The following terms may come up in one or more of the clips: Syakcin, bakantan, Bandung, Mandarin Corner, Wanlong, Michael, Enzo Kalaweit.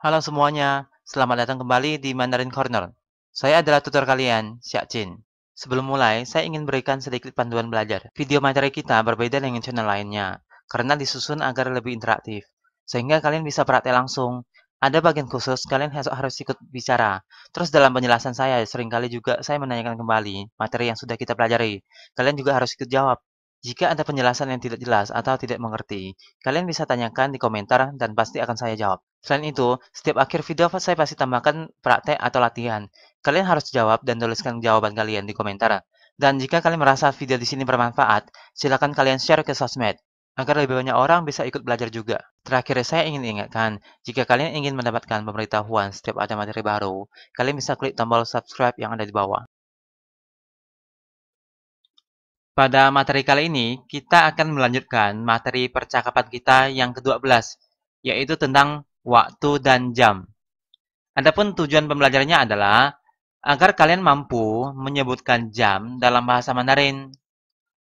Halo semuanya, selamat datang kembali di Mandarin Corner. Saya adalah tutor kalian, Syakcin. Sebelum mulai, saya ingin berikan sedikit panduan belajar. Video materi kita berbeda dengan channel lainnya, karena disusun agar lebih interaktif, sehingga kalian bisa praktek langsung. Ada bagian khusus, kalian harus ikut bicara. Terus dalam penjelasan saya, seringkali juga saya menanyakan kembali materi yang sudah kita pelajari. Kalian juga harus ikut jawab. Jika ada penjelasan yang tidak jelas atau tidak mengerti, kalian bisa tanyakan di komentar dan pasti akan saya jawab. Selain itu, setiap akhir video saya pasti tambahkan praktek atau latihan. Kalian harus jawab dan tuliskan jawaban kalian di komentar. Dan jika kalian merasa video di sini bermanfaat, silakan kalian share ke sosmed, agar lebih banyak orang bisa ikut belajar juga. Terakhir, saya ingin ingatkan, jika kalian ingin mendapatkan pemberitahuan setiap ada materi baru, kalian bisa klik tombol subscribe yang ada di bawah. Pada materi kali ini, kita akan melanjutkan materi percakapan kita yang ke-12, yaitu tentang waktu dan jam. Adapun tujuan pembelajarannya adalah agar kalian mampu menyebutkan jam dalam bahasa Mandarin.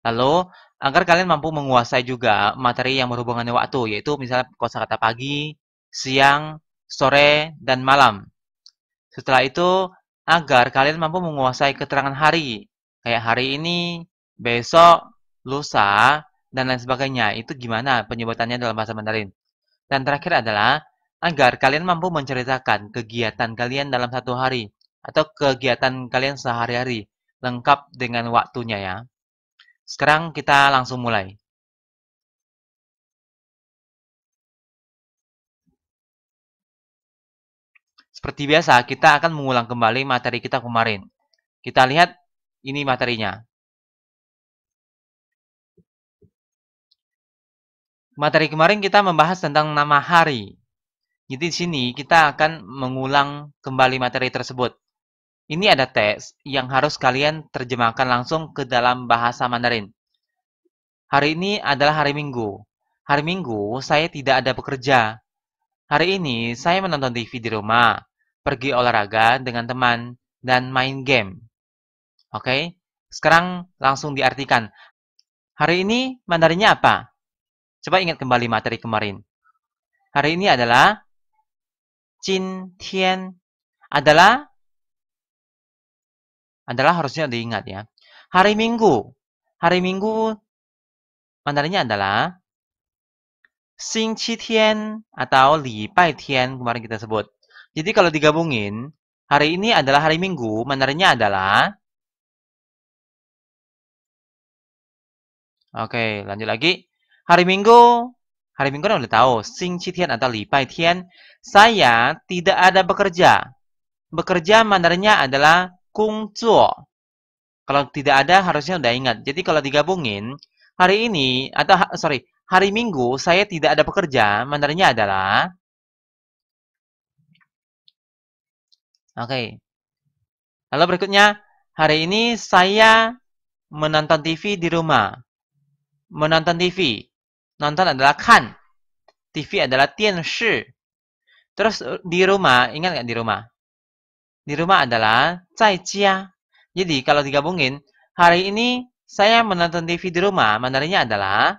Lalu, agar kalian mampu menguasai juga materi yang berhubungan dengan waktu, yaitu misalnya kosakata pagi, siang, sore, dan malam. Setelah itu, agar kalian mampu menguasai keterangan hari, kayak hari ini, besok, lusa, dan lain sebagainya. Itu gimana penyebutannya dalam bahasa Mandarin. Dan terakhir adalah agar kalian mampu menceritakan kegiatan kalian dalam satu hari atau kegiatan kalian sehari-hari lengkap dengan waktunya ya. Sekarang kita langsung mulai. Seperti biasa, kita akan mengulang kembali materi kita kemarin. Kita lihat ini materinya. Materi kemarin kita membahas tentang nama hari. Jadi di sini kita akan mengulang kembali materi tersebut. Ini ada teks yang harus kalian terjemahkan langsung ke dalam bahasa Mandarin. Hari ini adalah hari Minggu. Hari Minggu saya tidak ada bekerja. Hari ini saya menonton TV di rumah, pergi olahraga dengan teman, dan main game. Oke, sekarang langsung diartikan. Hari ini Mandarinnya apa? Coba ingat kembali materi kemarin. Hari ini adalah Jin Tian. Adalah harusnya diingat ya. Hari Minggu. Hari Minggu Mandarinnya adalah Xing Qi Tian atau Li Bai Tian kemarin kita sebut. Jadi kalau digabungin, hari ini adalah hari Minggu, Mandarinnya adalah Oke, lanjut lagi. Hari Minggu udah tahu, Xing Qi Tian atau Li Bai Tian. Saya tidak ada bekerja. Bekerja Mandarinnya adalah gongzuo. Kalau tidak ada harusnya udah ingat. Jadi kalau digabungin, hari Minggu saya tidak ada bekerja, Mandarinnya adalah Oke. Lalu berikutnya, hari ini saya menonton TV di rumah. Menonton TV. Nonton adalah kan. TV adalah tianshi. Terus di rumah, ingat nggak di rumah? Di rumah adalah zaijia. Jadi kalau digabungin, hari ini saya menonton TV di rumah. Mandarinnya adalah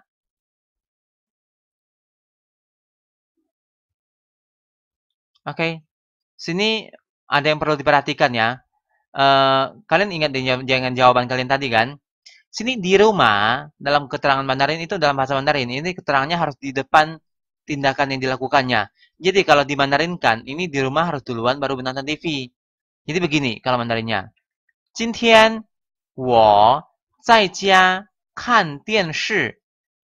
Oke. Sini ada yang perlu diperhatikan ya. Kalian ingat dengan jawaban kalian tadi kan? Sini di rumah, dalam keterangan Mandarin itu dalam bahasa Mandarin, ini keterangannya harus di depan tindakan yang dilakukannya. Jadi kalau di Mandarinkan, ini di rumah harus duluan baru menonton TV. Jadi begini kalau Mandarinnya. Jintian wo zaijia kan dianshi.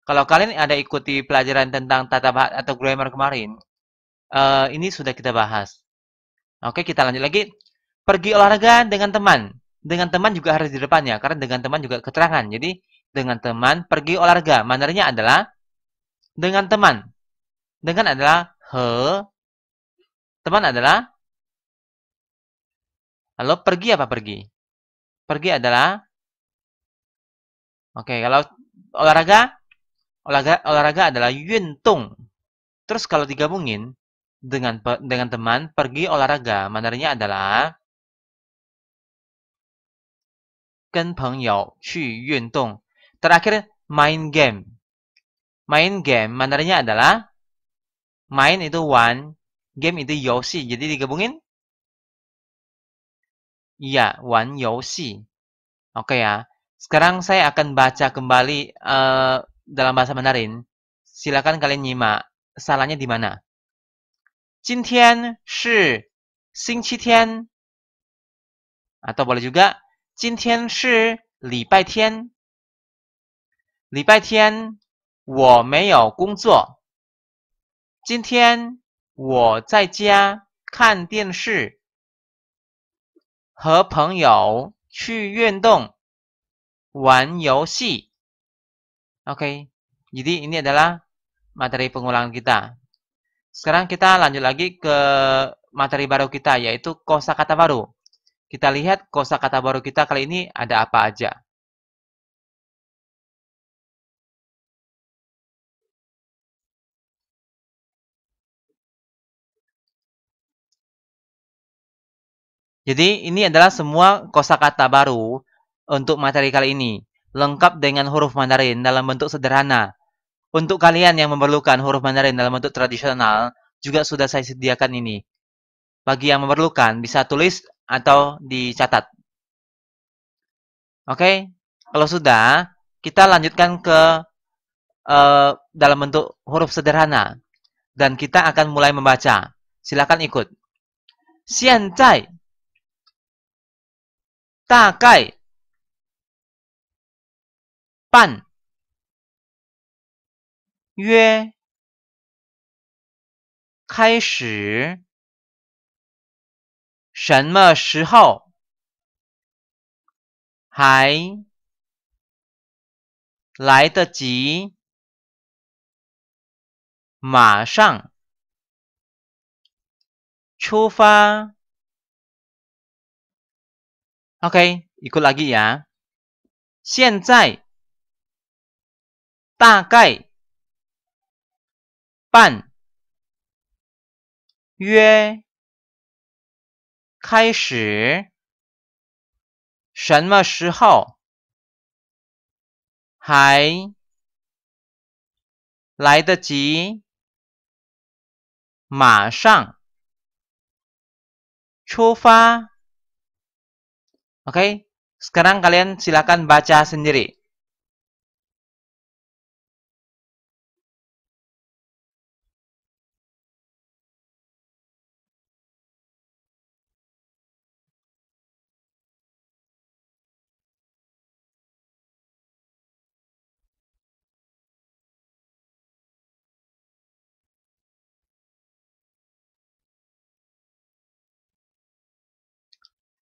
Kalau kalian ada ikuti pelajaran tentang tata bahasa atau grammar kemarin, ini sudah kita bahas. Oke, kita lanjut lagi. Pergi olahraga dengan teman. Dengan teman juga harus di depannya, karena dengan teman juga keterangan. Jadi, dengan teman pergi olahraga. Mandarinnya adalah dengan teman. Dengan adalah he. Teman adalah Lalu pergi apa pergi? Pergi adalah Oke, kalau olahraga adalah yuntung. Terus kalau digabungin dengan teman pergi olahraga, Mandarinnya adalah 跟朋友去运动. Terakhir, main game. Main game, Mandarinnya adalah main itu one, Game itu yoshi, jadi digabungin. Iya, wan yoshi. Oke ya. Sekarang saya akan baca kembali dalam bahasa Mandarin. Silakan kalian nyimak. Salahnya di mana? 今天是星期天. Atau boleh juga 今天是礼拜天. 礼拜天我没有工作。今天我在家看电视，和朋友去运动，玩游戏。Oke, jadi ini adalah materi pengulangan kita. Sekarang kita lanjut lagi ke materi baru kita, yaitu kosakata baru. Kita lihat kosakata baru kita kali ini ada apa aja. Jadi ini adalah semua kosakata baru untuk materi kali ini, lengkap dengan huruf Mandarin dalam bentuk sederhana. Untuk kalian yang memerlukan huruf Mandarin dalam bentuk tradisional, juga sudah saya sediakan ini. Bagi yang memerlukan, bisa tulis atau dicatat. Oke, kalau sudah, kita lanjutkan ke dalam bentuk huruf sederhana. Dan kita akan mulai membaca. Silakan ikut. 现在 大概 半 约 开始 什么时候 还 来得及 马上 出发 Oke, ikut lagi ya. 现在 大概 半 约 开始 什么时候 还 来得及 马上 出发 Oke, sekarang kalian silakan baca sendiri.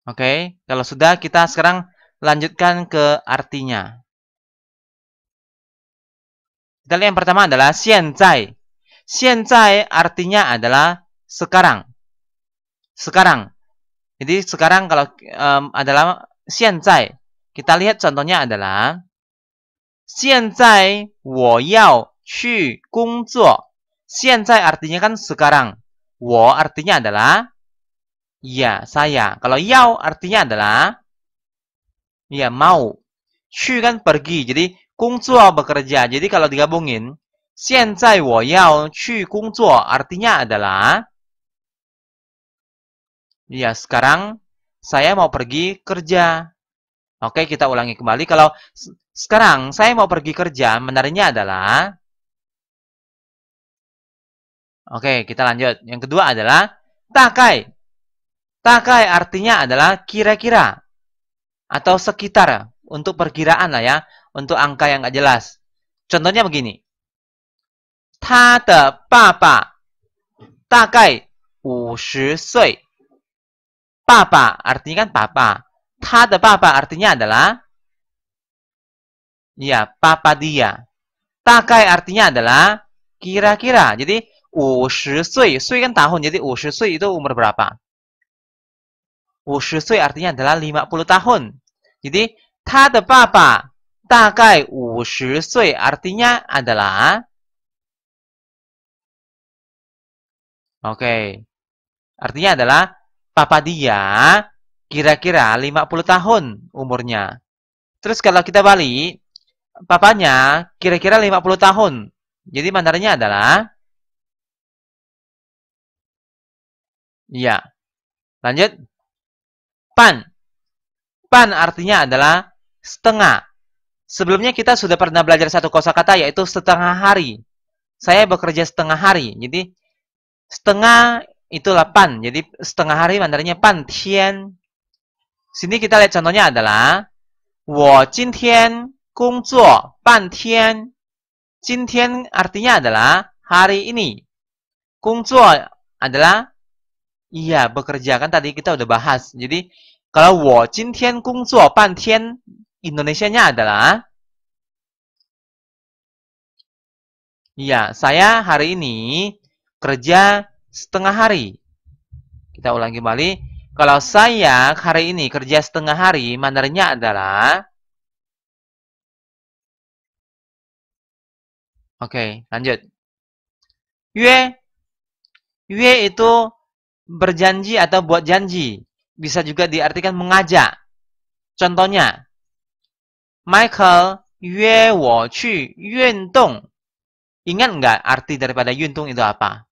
Oke, kalau sudah kita sekarang lanjutkan ke artinya. Kita lihat yang pertama adalah 现在. 现在 artinya adalah sekarang. Sekarang. Jadi sekarang kalau adalah 现在. Kita lihat contohnya adalah 现在我要去工作. 现在 artinya kan sekarang. 我 artinya adalah iya, saya. Kalau yao artinya adalah ya mau. Chu kan pergi. Jadi kungzuo bekerja. Jadi kalau digabungin, 现在我要去工作 artinya adalah ya sekarang saya mau pergi kerja. Oke, kita ulangi kembali. Kalau sekarang saya mau pergi kerja, benarnya adalah oke, kita lanjut. Yang kedua adalah 大概 大概 artinya adalah kira-kira atau sekitar, untuk perkiraan lah ya, untuk angka yang nggak jelas. Contohnya begini. 他的爸爸大概50岁. Papa artinya kan papa. 他的爸爸 artinya adalah ya, papa dia. 大概 artinya adalah kira-kira. Jadi 50岁, sui kan tahun. Jadi 50 岁 itu umur berapa? 50岁 artinya adalah 50 tahun. Jadi, 他的爸爸大概50岁 artinya adalah oke. Artinya adalah papa dia kira-kira 50 tahun umurnya. Terus kalau kita balik, papanya kira-kira 50 tahun. Jadi, mandarinnya adalah Iya. Lanjut. Pan. Pan artinya adalah setengah. Sebelumnya kita sudah pernah belajar satu kosakata yaitu setengah hari. Saya bekerja setengah hari. Jadi setengah itulah pan. Jadi setengah hari Mandarinnya pan tian. Sini kita lihat contohnya adalah 我今天工作半天. 今天 artinya adalah hari ini. 工作 adalah iya bekerja, kan tadi kita udah bahas. Jadi kalau 我今天工作半天 Indonesianya adalah iya, saya hari ini kerja setengah hari. Kita ulangi kembali. Kalau saya hari ini kerja setengah hari, Mandarinnya adalah... Oke, lanjut. Yue. Yue itu berjanji atau buat janji. Bisa juga diartikan mengajak. Contohnya, Michael yue wo qu yuandong. Ingat nggak arti daripada yuandong itu apa?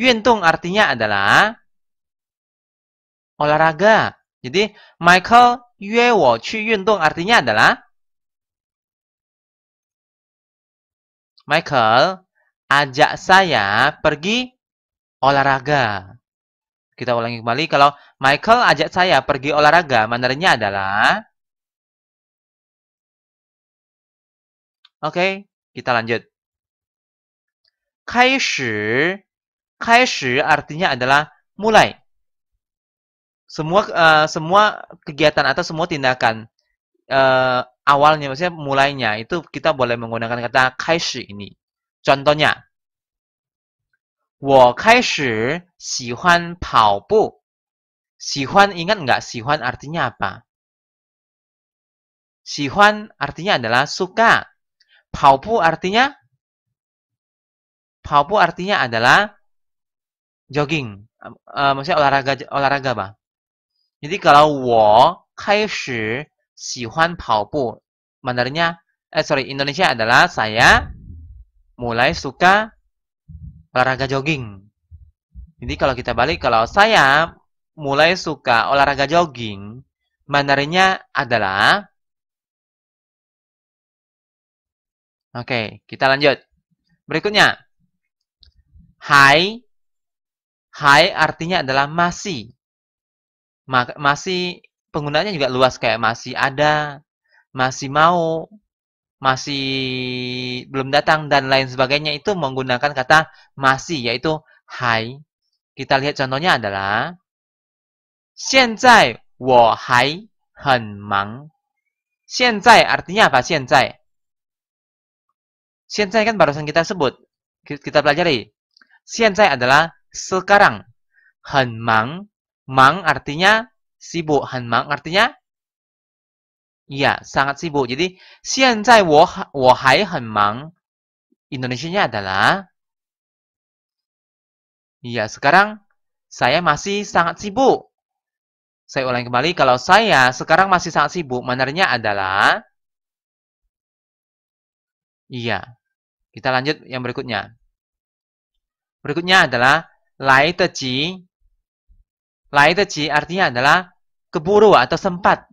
Yuandong artinya adalah... olahraga. Jadi, Michael yue wo qu yundong artinya adalah Michael ajak saya pergi olahraga. Kita ulangi kembali. Kalau Michael ajak saya pergi olahraga, Mandarinnya adalah Oke, kita lanjut. Kaishi. Kaishi artinya adalah mulai. Semua kegiatan atau semua tindakan awalnya, maksudnya mulainya, itu kita boleh menggunakan kata kaishi ini. Contohnya, 我开始喜欢跑步. Sihuan, ingat nggak? Sihuan artinya apa? Sihuan artinya adalah suka. Paopu artinya adalah jogging. Maksudnya olahraga apa? Jadi kalau 我开始喜欢跑步, Indonesia adalah saya mulai suka olahraga jogging. Jadi kalau kita balik, kalau saya mulai suka olahraga jogging, Mandarinnya adalah Oke, kita lanjut. Berikutnya. Hai. Hai artinya adalah masih. Masih penggunaannya juga luas, kayak masih ada, masih mau, masih belum datang, dan lain sebagainya. Itu menggunakan kata masih, yaitu hai. Kita lihat contohnya adalah 现在我还很忙. 现在 artinya apa? 现在 kan barusan kita sebut, kita pelajari. 现在 adalah sekarang. 很忙. Mang artinya sibuk. Han mang artinya iya, sangat sibuk. Jadi, 现在我还很忙. Indonesianya adalah iya, sekarang saya masih sangat sibuk. Saya ulangi kembali. Kalau saya sekarang masih sangat sibuk, Mandarinnya adalah iya. Kita lanjut yang berikutnya. Berikutnya adalah 来得及. Lai得及 artinya adalah keburu atau sempat.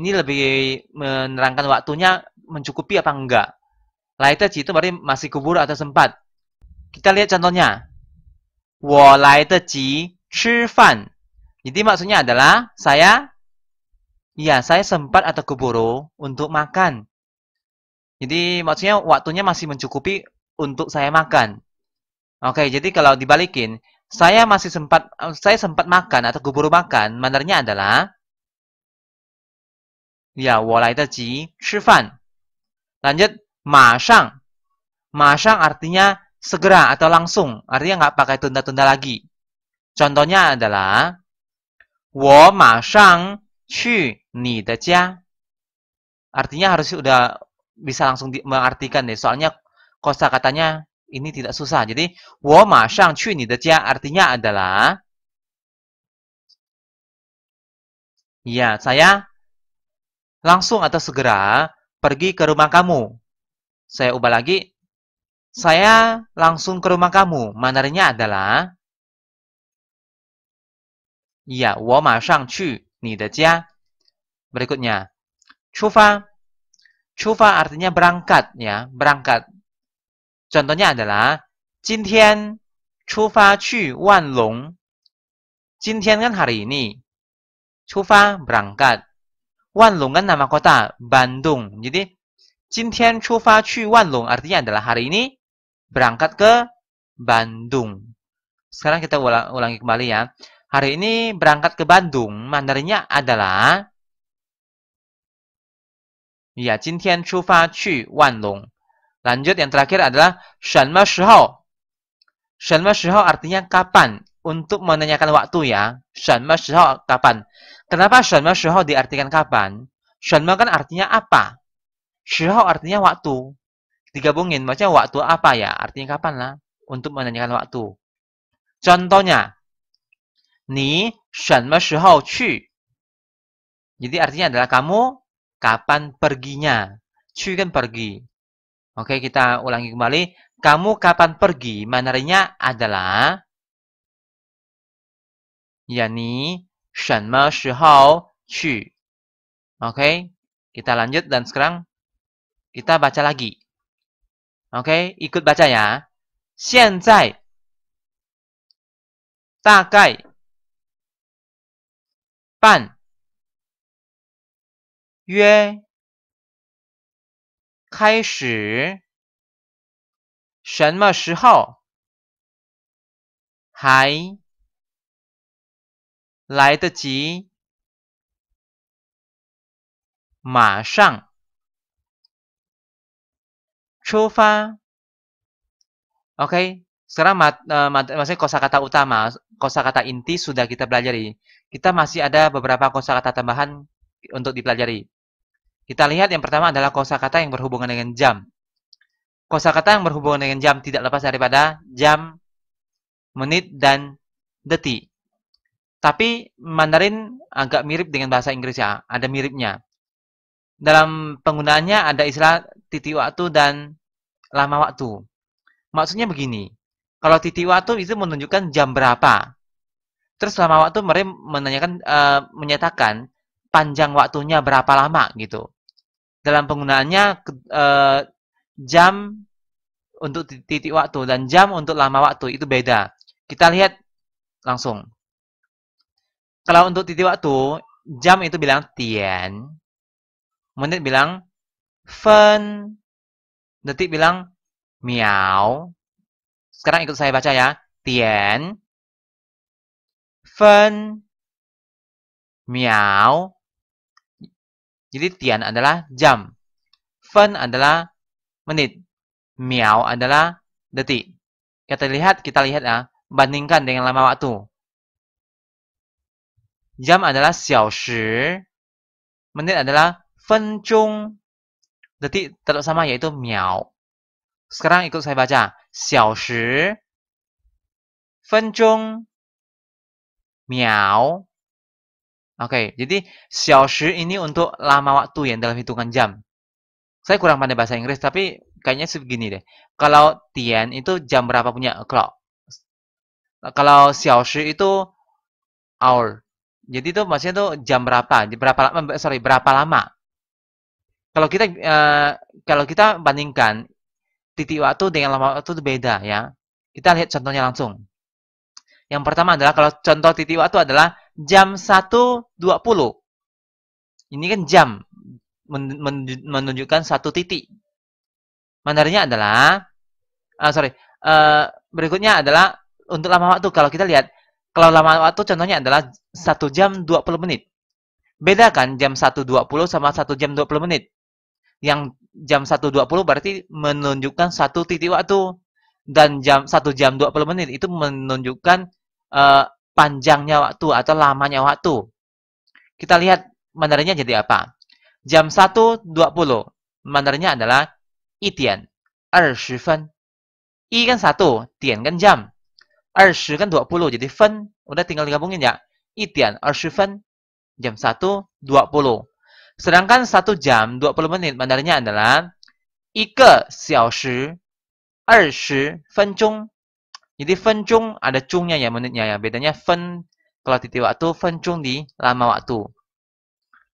Ini lebih menerangkan waktunya mencukupi apa enggak. Lai得及 itu berarti masih keburu atau sempat. Kita lihat contohnya. 我来得及吃饭. Jadi maksudnya adalah saya sempat atau keburu untuk makan. Jadi maksudnya waktunya masih mencukupi untuk saya makan. Oke, jadi kalau dibalikin, saya sempat makan atau keburu makan, Mandarinnya adalah ya, 我来得及吃饭. Lanjut, 马上. 马上 artinya segera atau langsung. Artinya nggak pakai tunda-tunda lagi. Contohnya adalah 我马上去你的家. Artinya harus udah bisa langsung mengartikan deh. Soalnya kosakatanya ini tidak susah. Jadi, 我马上去你的家 artinya adalah ya, saya langsung atau segera pergi ke rumah kamu. Saya ubah lagi. Saya langsung ke rumah kamu. Mandarinnya adalah Iya, 我马上去你的家。Berikutnya, 出发。出发 artinya berangkat ya, berangkat. Contohnya adalah 今天出发去万隆。今天 kan hari ini. 出发 berangkat. Wanlong kan nama kota Bandung. Jadi 今天出发去万隆 artinya adalah hari ini berangkat ke Bandung. Sekarang kita ulangi kembali ya. Hari ini berangkat ke Bandung. Mandarinnya adalah ya, 今天出发去万隆. Lanjut yang terakhir adalah 什么时候? 什么时候 artinya kapan? Untuk menanyakan waktu ya. 什么时候 kapan? Kenapa 什么时候 diartikan kapan? 什么 kan artinya apa? 时候 artinya waktu. Digabungin maksudnya waktu apa ya? Artinya kapan lah untuk menanyakan waktu. Contohnya, 你什么时候去? Jadi artinya adalah kamu kapan perginya? 去 kan pergi. Oke, kita ulangi kembali. Kamu kapan pergi? Mandarinnya adalah ya, 你什么时候去? Oke, kita lanjut dan sekarang kita baca lagi. Oke, ikut baca ya. 现在大概半约开始什么时候还来得及马上出发 Oke, sekarang maksudnya kosakata utama, kosakata inti sudah kita pelajari. Kita masih ada beberapa kosakata tambahan untuk dipelajari. Kita lihat yang pertama adalah kosakata yang berhubungan dengan jam. Kosakata yang berhubungan dengan jam tidak lepas daripada jam, menit dan detik. Tapi Mandarin agak mirip dengan bahasa Inggris ya, ada miripnya. Dalam penggunaannya ada istilah titik waktu dan lama waktu. Maksudnya begini, kalau titik waktu itu menunjukkan jam berapa. Terus lama waktu mereka menyatakan panjang waktunya berapa lama gitu. Dalam penggunaannya jam untuk titik waktu dan jam untuk lama waktu itu beda. Kita lihat langsung. Kalau untuk titik waktu, jam itu bilang tian, menit bilang fen, detik bilang miao. Sekarang ikut saya baca ya. Tian, fen, miao. Jadi tian adalah jam, fen adalah menit, miao adalah detik. Kita lihat ya. Bandingkan dengan lama waktu. Jam adalah xiao shi, menit adalah fen chung, detik tetap sama yaitu miao. Sekarang ikut saya baca. 小时 分钟 秒 Oke, jadi 小时 ini untuk lama waktu yang dalam hitungan jam. Saya kurang pandai bahasa Inggris, tapi kayaknya begini deh. Kalau tian itu jam berapa punya clock. Kalau 小时 itu hour. Jadi itu maksudnya tuh jam berapa. Berapa lama. Kalau kita bandingkan titik waktu dengan lama waktu itu beda ya. Kita lihat contohnya langsung. Yang pertama adalah kalau contoh titik waktu adalah jam 1.20. Ini kan jam menunjukkan satu titik. Mandarinnya adalah berikutnya adalah untuk lama waktu. Kalau kita lihat, kalau lama waktu contohnya adalah 1 jam 20 menit. Beda kan jam 1.20 sama 1 jam 20 menit. Yang jam 1.20 berarti menunjukkan satu titik waktu. Dan jam 1 jam 20 menit itu menunjukkan panjangnya waktu atau lamanya waktu. Kita lihat Mandarinnya jadi apa. Jam 1.20 Mandarinnya adalah 1 点20分 1 kan 1, 点 kan jam, 20 kan 20, jadi fen. Udah tinggal digabungin ya. 1 点20分 Jam 1.20. Sedangkan 1 jam 20 menit Mandarinnya adalah 1 小时 20 分钟. Jadi 分钟 ada cungnya ya, menitnya ya. Bedanya fen Kalau titi waktu, fencung di lama waktu.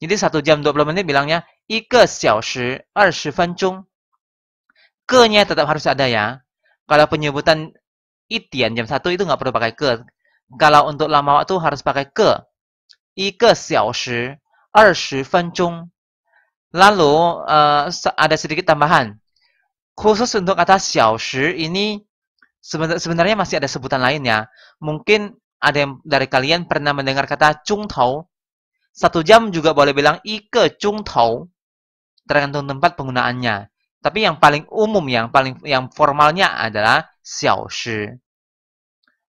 Jadi 1 jam 20 menit bilangnya 1个小时20分钟. Ke-nya tetap harus ada ya. Kalau penyebutan itian jam 1 itu nggak perlu pakai ke. Kalau untuk lama waktu harus pakai ke. 1个小时20分钟. Lalu ada sedikit tambahan. Khusus untuk kata 小时 ini sebenarnya masih ada sebutan lainnya. Mungkin ada yang dari kalian pernah mendengar kata 钟头. 1 jam juga boleh bilang 1个钟头. Tergantung tempat penggunaannya. Tapi yang paling umum, yang formalnya adalah 小时.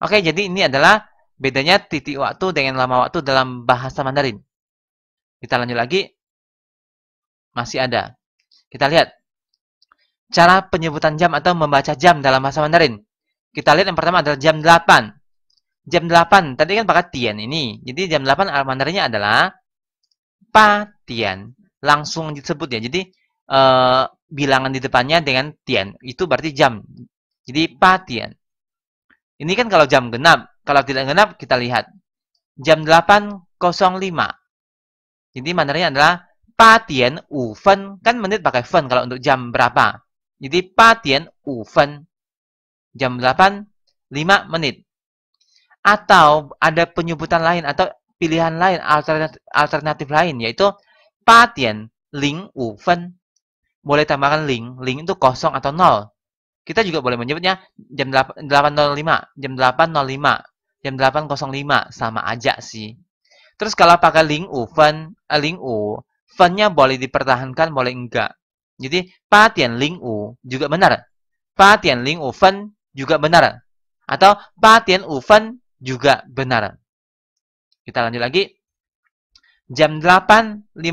Oke, jadi ini adalah bedanya titik waktu dengan lama waktu dalam bahasa Mandarin. Kita lanjut lagi. Masih ada. Kita lihat. Cara penyebutan jam atau membaca jam dalam bahasa Mandarin. Kita lihat yang pertama adalah jam 8. Jam 8. Tadi kan pakai tian ini. Jadi jam 8 Mandarinnya adalah pa tian. Langsung disebut ya. Jadi bilangan di depannya dengan tian. Itu berarti jam. Jadi pa tian. Ini kan kalau jam genap. Kalau tidak genap kita lihat. Jam 8.05. Jadi Mandarinnya adalah pa tian wu fen. Kan menit pakai fen kalau untuk jam berapa. Jadi, 8:05, jam 8, 5 menit. Atau ada penyebutan lain atau pilihan lain, alternatif lain, yaitu 8:05. Boleh tambahkan link itu kosong atau 0. Kita juga boleh menyebutnya jam 8:05, jam 8:05, jam 8:05, sama aja sih. Terus kalau pakai link u, fennya boleh dipertahankan, boleh enggak. Jadi, 8:05 juga benar. 8:05 juga benar. Atau 8:05 juga benar. Kita lanjut lagi. Jam 8:15.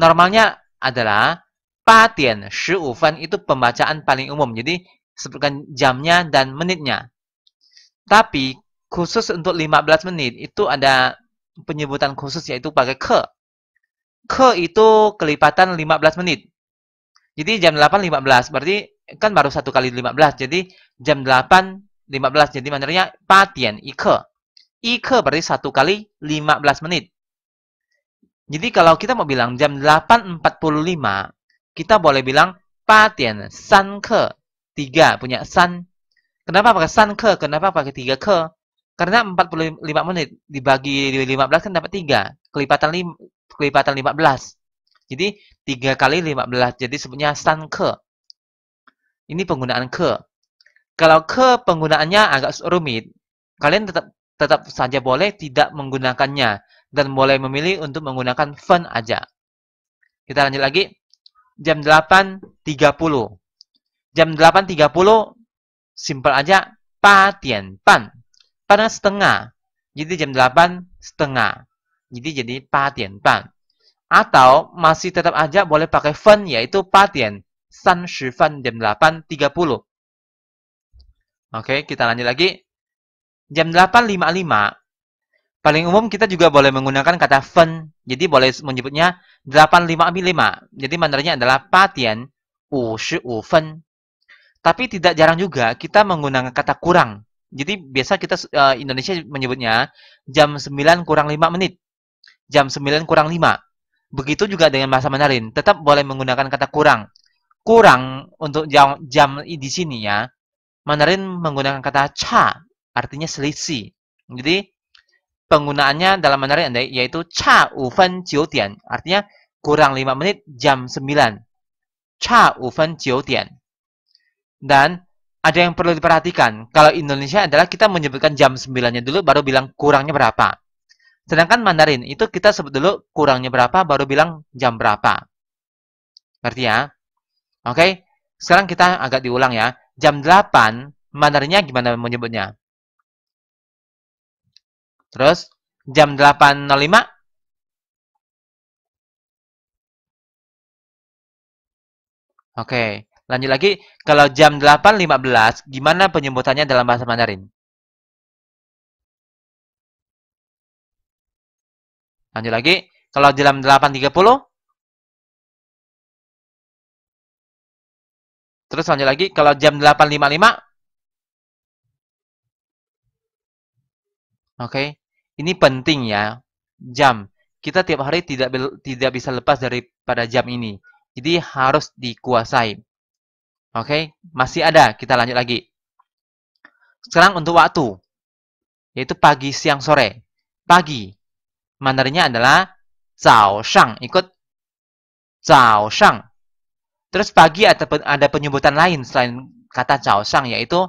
Normalnya adalah 8:15 itu pembacaan paling umum. Jadi, sebutkan jamnya dan menitnya. Tapi, khusus untuk 15 menit itu ada penyebutan khusus yaitu pakai ke. Ke itu kelipatan 15 menit. Jadi jam 8:15. Berarti kan baru 1 kali 15. Jadi jam 8:15. Jadi mandarinnya 8:15. 1 berarti 1 kali 15 menit. Jadi kalau kita mau bilang jam 8:45. Kita boleh bilang 8:03. 3 punya san. Kenapa pakai san ke? Kenapa pakai 3 ke? Karena 45 menit dibagi 15 kan dapat 3. Kelipatan 15. Jadi, 3 kali 15. Jadi, sebutnya san ke. Ini penggunaan ke. Kalau ke penggunaannya agak rumit, kalian tetap saja boleh tidak menggunakannya. Dan boleh memilih untuk menggunakan fen aja. Kita lanjut lagi. Jam 8:30. Jam 8:30, simple aja. 8:30. Pada setengah. Jadi, jam 8:30. Jadi 8:30. Atau masih tetap aja boleh pakai fen yaitu 8:30, jam 8:30. Oke, kita lanjut lagi. Jam 8:55. Paling umum kita juga boleh menggunakan kata fen. Jadi boleh menyebutnya 8:55. Jadi Mandarinnya adalah 8:55. Tapi tidak jarang juga kita menggunakan kata kurang. Jadi biasa kita Indonesia menyebutnya jam 9:05. Jam 9:05. Begitu juga dengan bahasa Mandarin. Tetap boleh menggunakan kata kurang. Kurang untuk jam di sini ya. Mandarin menggunakan kata cha. Artinya selisih. Jadi penggunaannya dalam Mandarin yaitu cha 5分9点. Artinya kurang 5 menit jam 9. Cha 5分9点. Dan ada yang perlu diperhatikan. Kalau Indonesia adalah kita menyebutkan jam 9-nya dulu baru bilang kurangnya berapa. Sedangkan Mandarin, itu kita sebut dulu kurangnya berapa, baru bilang jam berapa. Ngerti ya? Oke, sekarang kita agak diulang ya. Jam 8, Mandarinnya gimana menyebutnya? Terus, jam 8:05. Oke, lanjut lagi. Kalau jam 8:15, gimana penyebutannya dalam bahasa Mandarin? Lanjut lagi. Kalau jam 8:30. Terus lanjut lagi. Kalau jam 8:55. Oke, ini penting ya, jam. Kita tiap hari tidak bisa lepas daripada jam ini. Jadi harus dikuasai. Oke, masih ada. Kita lanjut lagi. Sekarang untuk waktu, yaitu pagi, siang, sore. Pagi, Mandarinnya adalah zao shang. Ikut zao shang. Terus pagi ada penyebutan lain selain kata zao shang, yaitu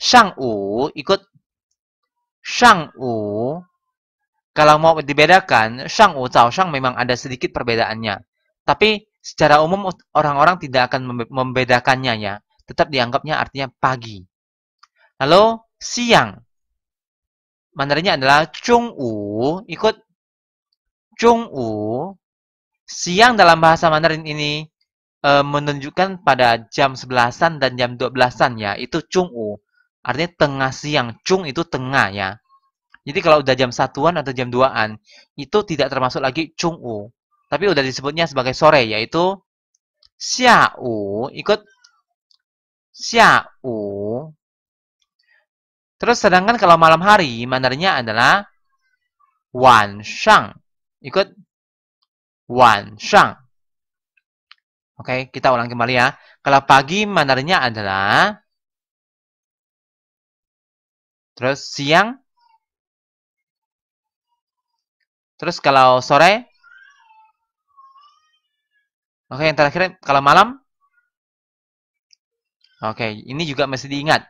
shang wu. Ikut shang wu. Kalau mau dibedakan, shang wu, zao shang memang ada sedikit perbedaannya. Tapi secara umum orang-orang tidak akan membedakannya ya. Tetap dianggapnya artinya pagi. Lalu siang, Mandarinnya adalah zhongwu. Ikut zhongwu. Siang dalam bahasa Mandarin ini menunjukkan pada jam 11-an dan jam 12-an ya. Itu zhongwu. Artinya tengah siang. Zhong itu tengah ya. Jadi kalau udah jam 1-an atau jam 2-an, itu tidak termasuk lagi zhongwu. Tapi udah disebutnya sebagai sore, yaitu xiawu. Ikut xiawu. Terus sedangkan kalau malam hari, Mandarinnya adalah wanshang. Ikut wanshang. Oke, kita ulang kembali ya. Kalau pagi, Mandarinnya adalah, terus siang, terus kalau sore, oke, yang terakhir kalau malam. Oke, ini juga mesti diingat.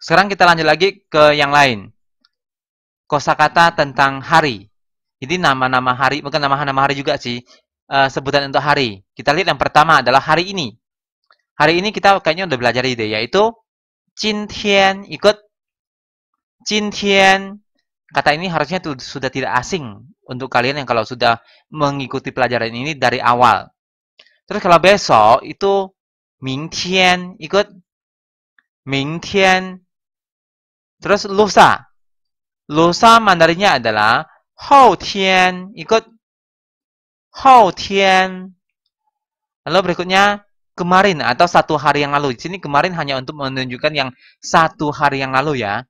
Sekarang kita lanjut lagi ke yang lain. Kosakata tentang hari. Jadi nama-nama hari, bukan nama-nama hari juga sih, sebutan untuk hari. Kita lihat yang pertama adalah hari ini. Hari ini kita kayaknya udah belajar ide, yaitu jintian. Ikut jintian. Kata ini harusnya sudah tidak asing untuk kalian yang kalau sudah mengikuti pelajaran ini dari awal. Terus kalau besok itu mingtian. Ikut mingtian. Terus lusa. Lusa Mandarinnya adalah houtian. Ikut houtian. Lalu berikutnya kemarin atau satu hari yang lalu. Di sini kemarin hanya untuk menunjukkan yang satu hari yang lalu ya.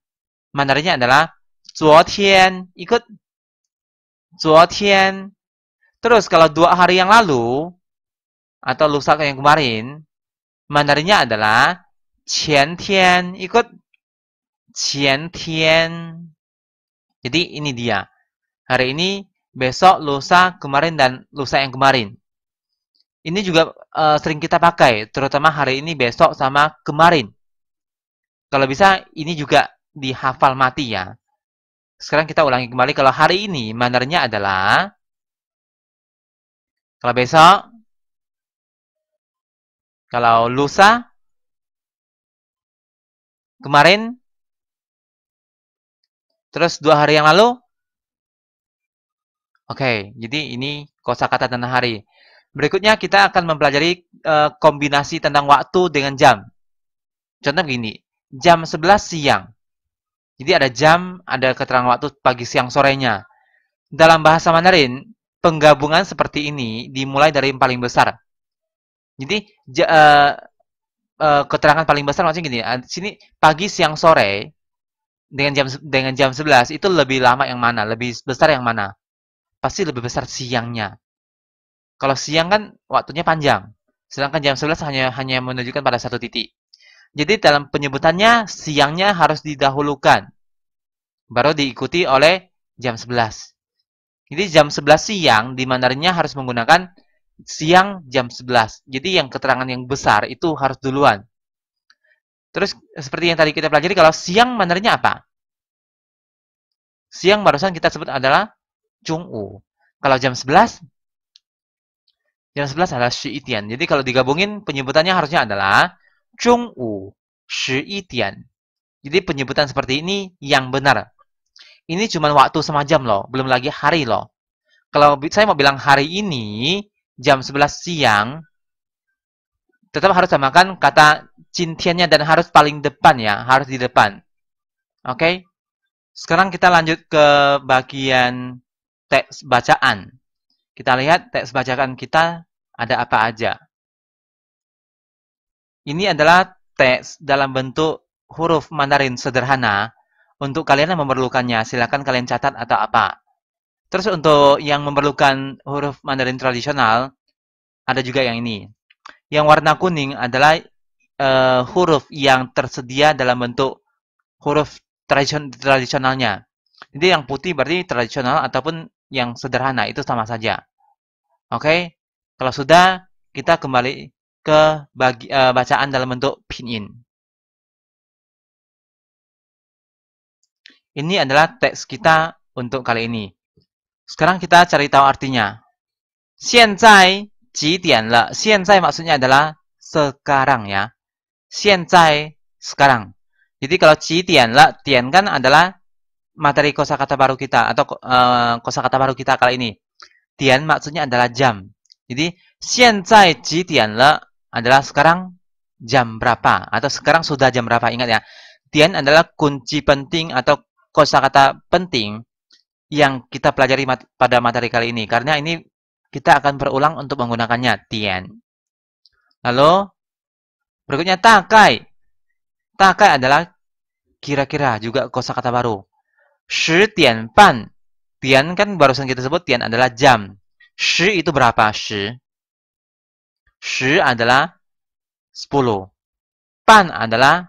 Mandarinnya adalah zuotian. Ikut zuotian. Terus kalau 2 hari yang lalu atau lusa yang kemarin, Mandarinnya adalah qiantian. Ikut qiantian. Jadi ini dia. Hari ini, besok, lusa, kemarin, dan lusa yang kemarin. Ini juga sering kita pakai. Terutama hari ini, besok, sama kemarin. Kalau bisa, ini juga dihafal mati ya. Sekarang kita ulangi kembali. Kalau hari ini, Mandarinnya adalah, kalau besok, kalau lusa, kemarin, terus 2 hari yang lalu. Oke, jadi ini kosakata tentang hari. Berikutnya kita akan mempelajari kombinasi tentang waktu dengan jam. Contoh begini, jam 11 siang. Jadi ada jam, ada keterangan waktu pagi, siang, sorenya. Dalam bahasa Mandarin, penggabungan seperti ini dimulai dari yang paling besar. Jadi keterangan paling besar maksudnya gini, sini pagi, siang, sore dengan jam 11 itu lebih lama yang mana, lebih besar yang mana? Pasti lebih besar siangnya. Kalau siang kan waktunya panjang, sedangkan jam 11 hanya menunjukkan pada satu titik. Jadi dalam penyebutannya siangnya harus didahulukan, baru diikuti oleh jam 11. Jadi jam 11 siang di Mandarinnya harus menggunakan siang jam 11. Jadi yang keterangan yang besar itu harus duluan. Terus seperti yang tadi kita pelajari, kalau siang Mandarinnya apa? Siang barusan kita sebut adalah zhongwu. Kalau jam 11 adalah shiitian. Jadi kalau digabungin penyebutannya harusnya adalah zhongwu shiitian. Jadi penyebutan seperti ini yang benar. Ini cuma waktu sama jam loh, belum lagi hari loh. Kalau saya mau bilang hari ini jam 11 siang, tetap harus samakan kata jintiannya dan harus paling depan ya, harus di depan. Oke, sekarang kita lanjut ke bagian teks bacaan. Kita lihat teks bacaan kita ada apa aja. Ini adalah teks dalam bentuk huruf Mandarin sederhana untuk kalian yang memerlukannya, silahkan kalian catat atau apa. Terus untuk yang memerlukan huruf Mandarin tradisional, ada juga yang ini. Yang warna kuning adalah huruf yang tersedia dalam bentuk huruf tradisionalnya. Jadi yang putih berarti tradisional ataupun yang sederhana, itu sama saja. Oke, kalau sudah, kita kembali ke bacaan dalam bentuk pinyin. Ini adalah teks kita untuk kali ini. Sekarang kita cari tahu artinya. 现在几点了? 现在 maksudnya adalah sekarang ya. 现在 sekarang. Jadi kalau 几点了, 点 kan adalah materi kosakata baru kita atau kosakata baru kita kali ini. 点 maksudnya adalah jam. Jadi 现在几点了 adalah sekarang jam berapa atau sekarang sudah jam berapa, ingat ya. 点 adalah kunci penting atau kosakata penting yang kita pelajari pada materi kali ini. Karena ini kita akan berulang untuk menggunakannya. Tian. Lalu, berikutnya takai. Takai adalah kira-kira, juga kosakata baru. 10:30. Tian kan barusan kita sebut, tian adalah jam. 10 itu berapa? 10. 10 adalah 10. Pan adalah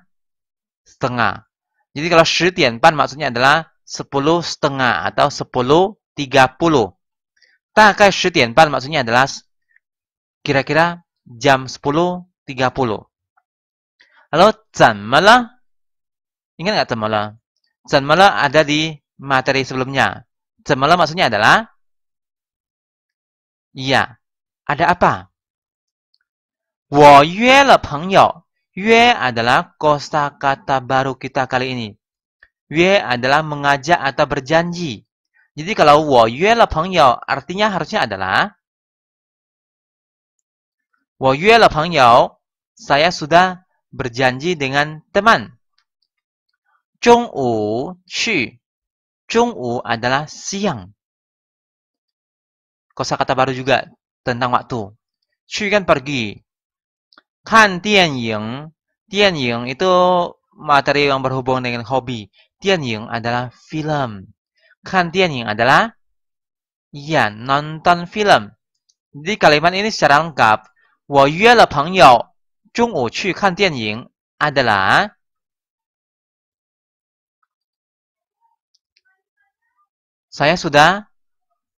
setengah. Jadi kalau 10:30 maksudnya adalah 10:30 atau 10:30. Takai 10:30 maksudnya adalah kira-kira jam 10:30. Lalu zanmela, ingat nggak zanmela? Zanmela ada di materi sebelumnya. Zanmela maksudnya adalah iya, ada apa? 我约了朋友. Yue adalah kosakata baru kita kali ini. Yue adalah mengajak atau berjanji. Jadi kalau 我约了朋友 artinya harusnya adalah 我约了朋友, saya sudah berjanji dengan teman. 中午去. 中午 adalah siang. Kosakata baru juga tentang waktu. 去 kan pergi. 看电影. 电影 itu materi yang berhubung dengan hobi. 电影 adalah film. 看电影 adalah ya, nonton film. Di kalimat ini secara lengkap, 我约了朋友中午去看电影 adalah saya sudah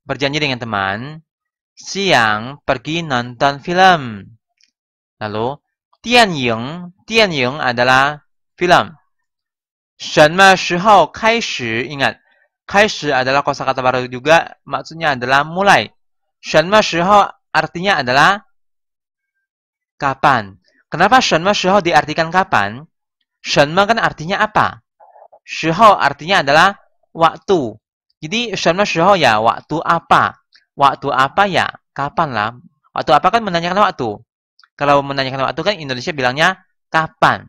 berjanji dengan teman siang pergi nonton film. Lalu 电影 adalah film. 什么时候开始? Ingat, 开始 adalah kosakata baru juga, maksudnya adalah mulai. 什么时候 artinya adalah kapan. Kenapa 什么时候 diartikan kapan? 什么 kan artinya apa? 时候 artinya adalah waktu. Jadi 什么时候 ya waktu apa? Waktu apa ya? Kapan lah. Waktu apa kan menanyakan waktu. Kalau menanyakan waktu kan Indonesia bilangnya kapan.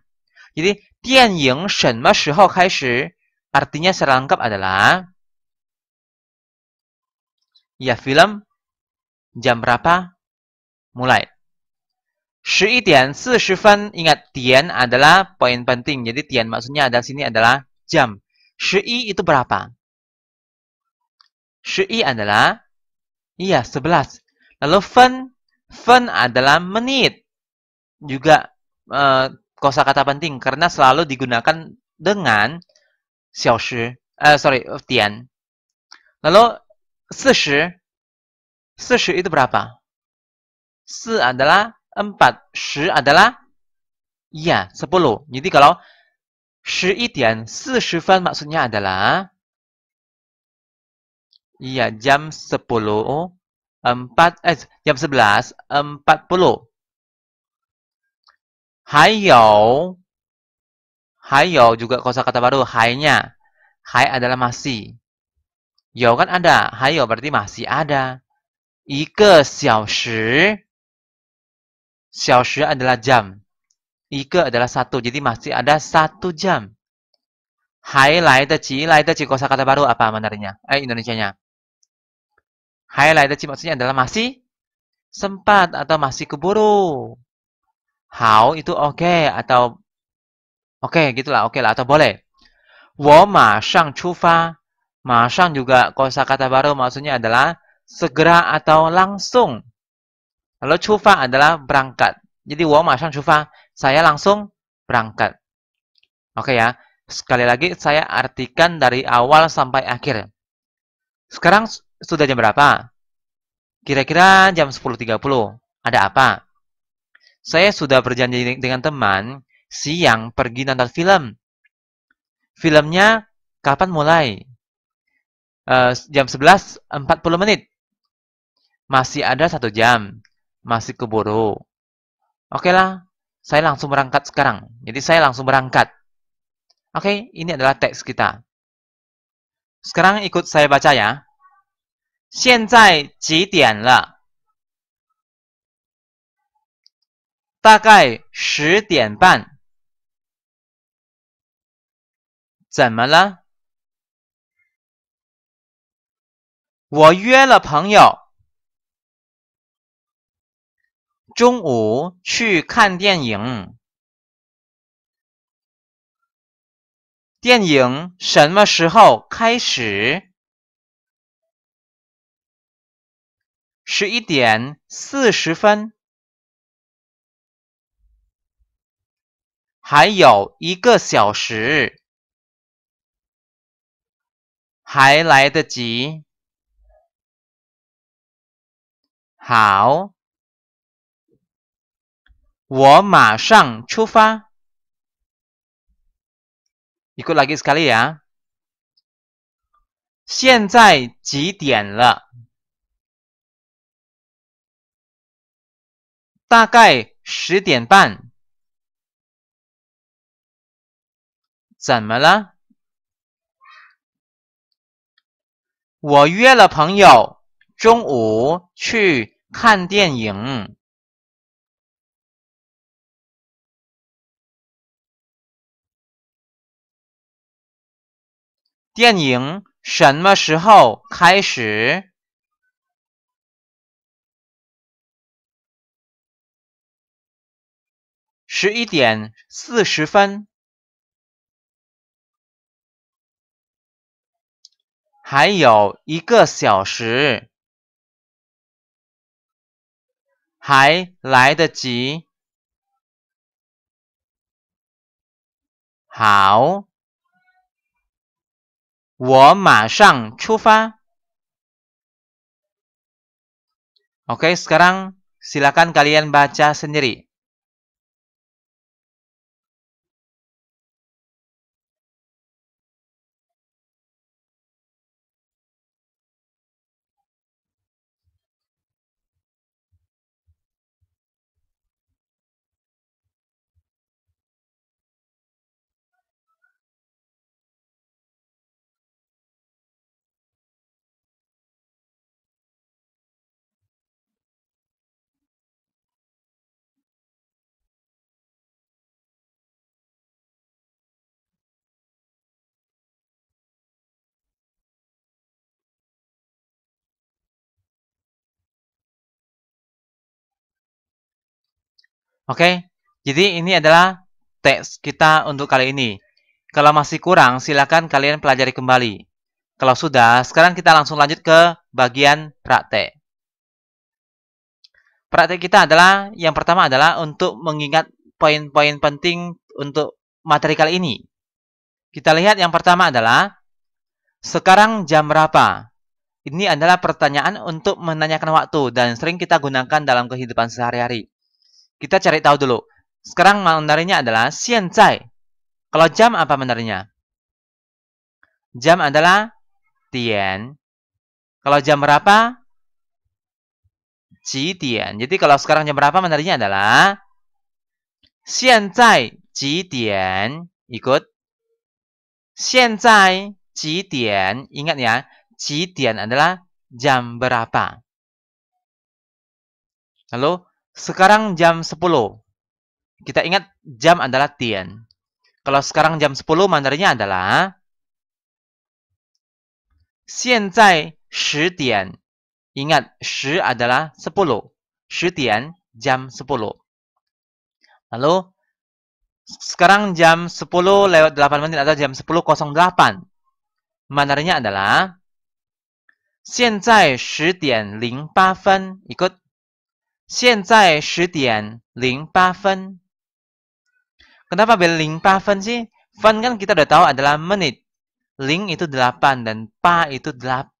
Jadi 电影什么时候开始? Artinya secara lengkap adalah ya film jam berapa mulai. 11:40. Ingat, tian adalah poin penting. Jadi tian maksudnya ada sini adalah jam. 11 itu berapa? 11 adalah iya 11. Lalu fen adalah menit. Juga kosakata penting karena selalu digunakan dengan tian. Lalu 40. 40 itu berapa? 4 adalah 4. 10 adalah ya 10. Jadi kalau 11:40 maksudnya adalah ya jam 11:40. 还有 juga kosakata baru, hai-nya. Hai adalah masih. Yau kan ada, hai-you berarti masih ada. 一个小时. 小时 adalah jam. 一个 adalah satu, jadi masih ada 1 jam. Hai来得及 kosakata baru apa mandarinnya? Indonesianya. Hai 来得及 maksudnya adalah masih sempat atau masih keburu. How itu oke atau boleh. 我马上出发。马上juga kosakata baru maksudnya adalah segera atau langsung. Lalu chufa adalah berangkat. Jadi wo ma shang chufa, saya langsung berangkat. Oke ya. Sekali lagi saya artikan dari awal sampai akhir. Sekarang sudah jam berapa? Kira-kira jam 10.30. Ada apa? Saya sudah berjanji dengan teman siang pergi nonton film. Filmnya kapan mulai? Jam 11.40 menit. Masih ada 1 jam. Masih keburu. Oke lah, saya langsung berangkat sekarang. Jadi saya langsung berangkat. Oke, ini adalah teks kita. Sekarang ikut saya baca ya. 现在几点了? 大概10点半。怎么了? 我约了朋友，中午去看电影。电影什么时候开始？ 11点40分。还有1个小时，还来得及。 好，我马上出发。Ikut lagi sekali ya. 现在几点了？大概10点半。怎么了？我约了朋友，中午去。 看电影。电影什么时候开始？11点40分。还有1个小时。 还来得及。好，我马上出发。Oke, sekarang silakan kalian baca sendiri. Oke, jadi ini adalah teks kita untuk kali ini. Kalau masih kurang, silakan kalian pelajari kembali. Kalau sudah, sekarang kita langsung lanjut ke bagian praktek. Praktek kita adalah, yang pertama adalah untuk mengingat poin-poin penting untuk materi kali ini. Kita lihat yang pertama adalah, sekarang jam berapa? Ini adalah pertanyaan untuk menanyakan waktu dan sering kita gunakan dalam kehidupan sehari-hari. Kita cari tahu dulu. Sekarang Mandarinnya adalah 现在. Kalau jam apa Mandarinnya? Jam adalah 点. Kalau jam berapa? 几点. Jadi kalau sekarang jam berapa Mandarinnya adalah 现在几点. Ikut. 现在几点. Ingat ya, 几点 adalah jam berapa. Lalu sekarang jam 10. Kita ingat jam adalah tian. Kalau sekarang jam 10 Mandarinnya adalah 现在10点. Ingat 10 adalah 10. 10点 jam 10. Lalu Sekarang jam 10:08 atau jam 10:08. Mandarinnya adalah 现在10:08 分. Ikut. 现在10:08 分. Kenapa beli 08 sih? Fan kan kita udah tahu adalah menit. Ling itu 8 dan pa itu 0,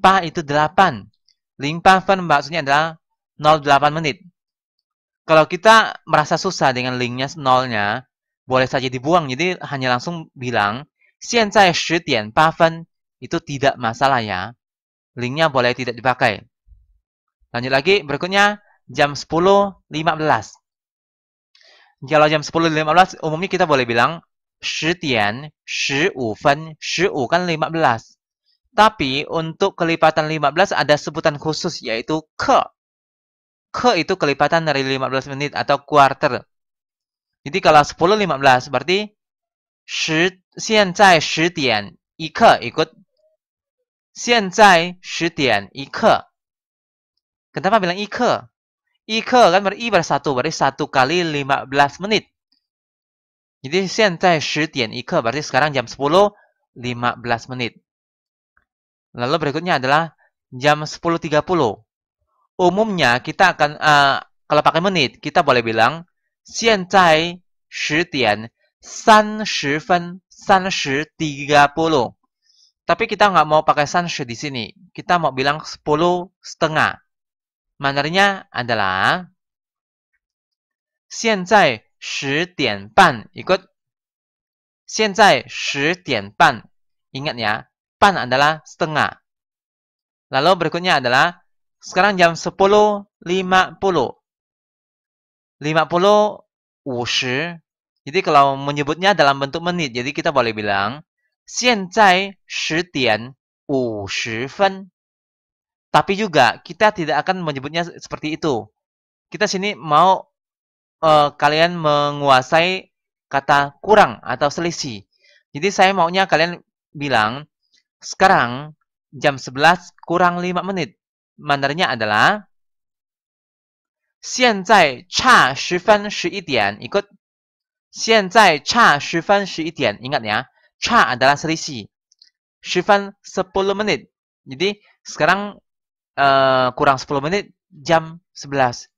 pa itu 8. 08 maksudnya adalah 08 menit. Kalau kita merasa susah dengan linknya, nolnya, boleh saja dibuang. Jadi hanya langsung bilang 现在10:08 分, itu tidak masalah ya. Linknya boleh tidak dipakai. Lanjut lagi, berikutnya jam 10:15. Kalau jam 10:15 umumnya kita boleh bilang 10:15 分, 15 kan 15. Tapi untuk kelipatan 15 ada sebutan khusus yaitu ke. Ke itu kelipatan dari 15 menit atau quarter. Jadi kalau 10:15 berarti 现在10点1刻, ikut. 现在10点1刻. Kenapa bilang 1刻? 1刻 kan berarti 1, berarti 1 kali 15 menit. Jadi 现在10:01 berarti sekarang jam 10:15 menit. Lalu berikutnya adalah jam 10:30. Umumnya kita akan kalau pakai menit kita boleh bilang 现在10:30分, 30:30. Tapi kita nggak mau pakai 30 di sini. Kita mau bilang 10:30. Mandarinnya adalah 现在10:30, ikut. 现在10:30, ingat ya, pan adalah setengah. Lalu berikutnya adalah sekarang jam 10:50. 50:50. Jadi kalau menyebutnya dalam bentuk menit, jadi kita boleh bilang 现在10:50分. Tapi juga kita tidak akan menyebutnya seperti itu. Kita sini mau kalian menguasai kata kurang atau selisih. Jadi saya maunya kalian bilang sekarang jam 11:05. Mandarinnya adalah 现在差10分11点. Ikut. 现在差10分11点. Ingat ya, cha adalah selisih. 10 分 10 menit. Jadi sekarang kurang 10 menit jam 11.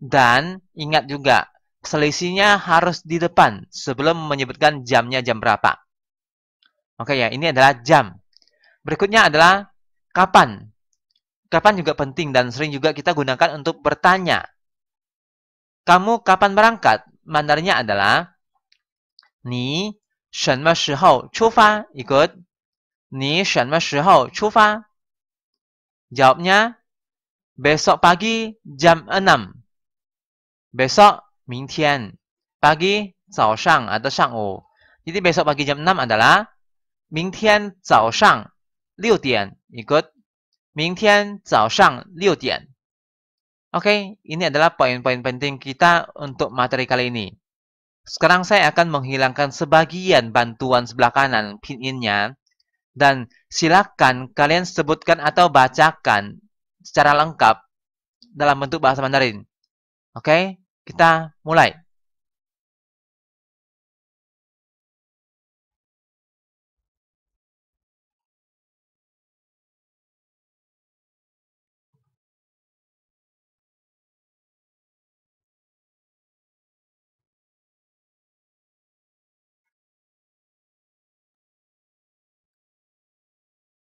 Dan ingat juga, selisihnya harus di depan sebelum menyebutkan jamnya jam berapa. Oke ya, ini adalah jam. Berikutnya adalah kapan. Kapan juga penting dan sering juga kita gunakan untuk bertanya. Kamu kapan berangkat? Mandarinnya adalah 你什么时候出发? Ikut. 你什么时候出发? Jawabnya, besok pagi jam 6. Besok, 明天. Pagi, 早上 atau 上午. Jadi besok pagi jam 6 adalah 明天早上6点. Ikut. 明天早上6点. Oke, ini adalah poin-poin penting kita untuk materi kali ini. Sekarang saya akan menghilangkan sebagian bantuan sebelah kanan pinginnya. Dan silakan kalian sebutkan atau bacakan secara lengkap dalam bentuk bahasa Mandarin. Oke, kita mulai.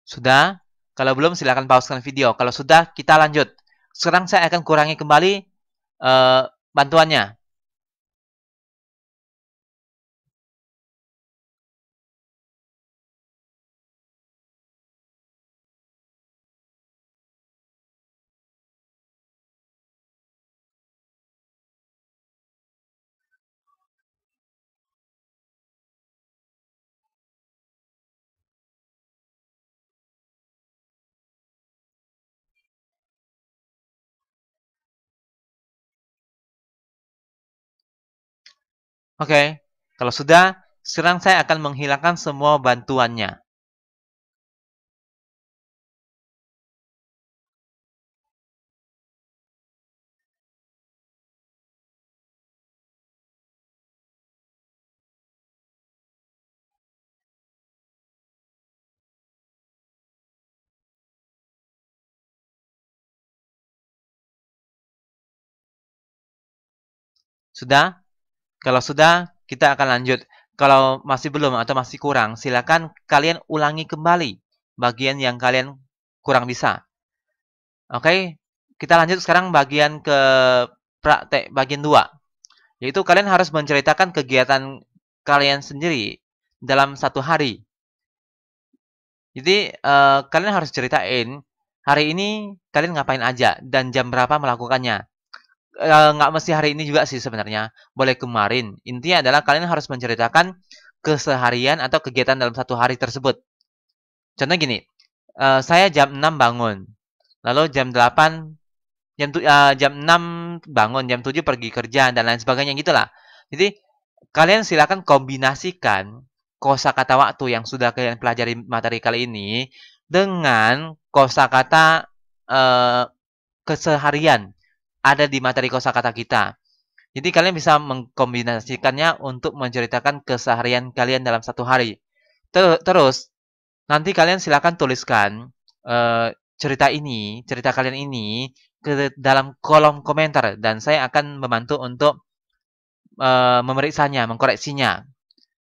Sudah? Kalau belum, silakan pausekan video. Kalau sudah, kita lanjut. Sekarang saya akan kurangi kembali bantuannya. Oke, kalau sudah, sekarang saya akan menghilangkan semua bantuannya. Sudah? Kalau sudah, kita akan lanjut. Kalau masih belum atau masih kurang, silakan kalian ulangi kembali bagian yang kalian kurang bisa. Oke, kita lanjut sekarang bagian ke praktek bagian 2. Yaitu kalian harus menceritakan kegiatan kalian sendiri dalam satu hari. Jadi, kalian harus ceritain hari ini kalian ngapain aja dan jam berapa melakukannya. Nggak mesti hari ini juga sih sebenarnya, boleh kemarin. Intinya adalah kalian harus menceritakan keseharian atau kegiatan dalam satu hari tersebut. Contohnya gini, saya jam 6 bangun, lalu jam 6 bangun, jam 7 pergi kerja, dan lain sebagainya gitulah. Jadi kalian silakan kombinasikan kosakata waktu yang sudah kalian pelajari materi kali ini dengan kosakata keseharian ada di materi kosakata kita. Jadi kalian bisa mengkombinasikannya untuk menceritakan keseharian kalian dalam satu hari. Terus nanti kalian silakan tuliskan cerita kalian ini ke dalam kolom komentar, dan saya akan membantu untuk memeriksanya, mengkoreksinya.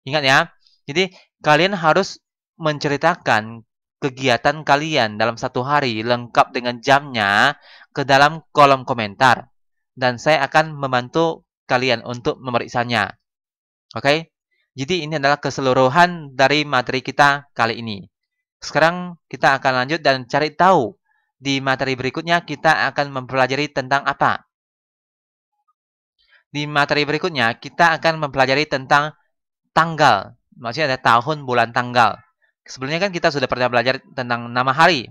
Ingat ya. Jadi kalian harus menceritakan kegiatan kalian dalam satu hari lengkap dengan jamnya ke dalam kolom komentar, dan saya akan membantu kalian untuk memeriksanya. Oke? Jadi ini adalah keseluruhan dari materi kita kali ini. Sekarang kita akan lanjut dan cari tahu di materi berikutnya kita akan mempelajari tentang apa. Di materi berikutnya kita akan mempelajari tentang tanggal. Maksudnya ada tahun, bulan, tanggal. Sebelumnya kan kita sudah pernah belajar tentang nama hari.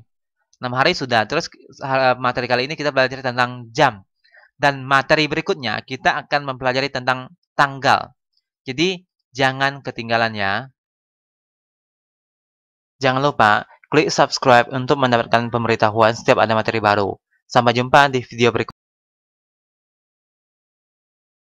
Nama hari sudah. Terus materi kali ini kita belajar tentang jam. Dan materi berikutnya kita akan mempelajari tentang tanggal. Jadi jangan ketinggalan ya. Jangan lupa klik subscribe untuk mendapatkan pemberitahuan setiap ada materi baru. Sampai jumpa di video berikutnya.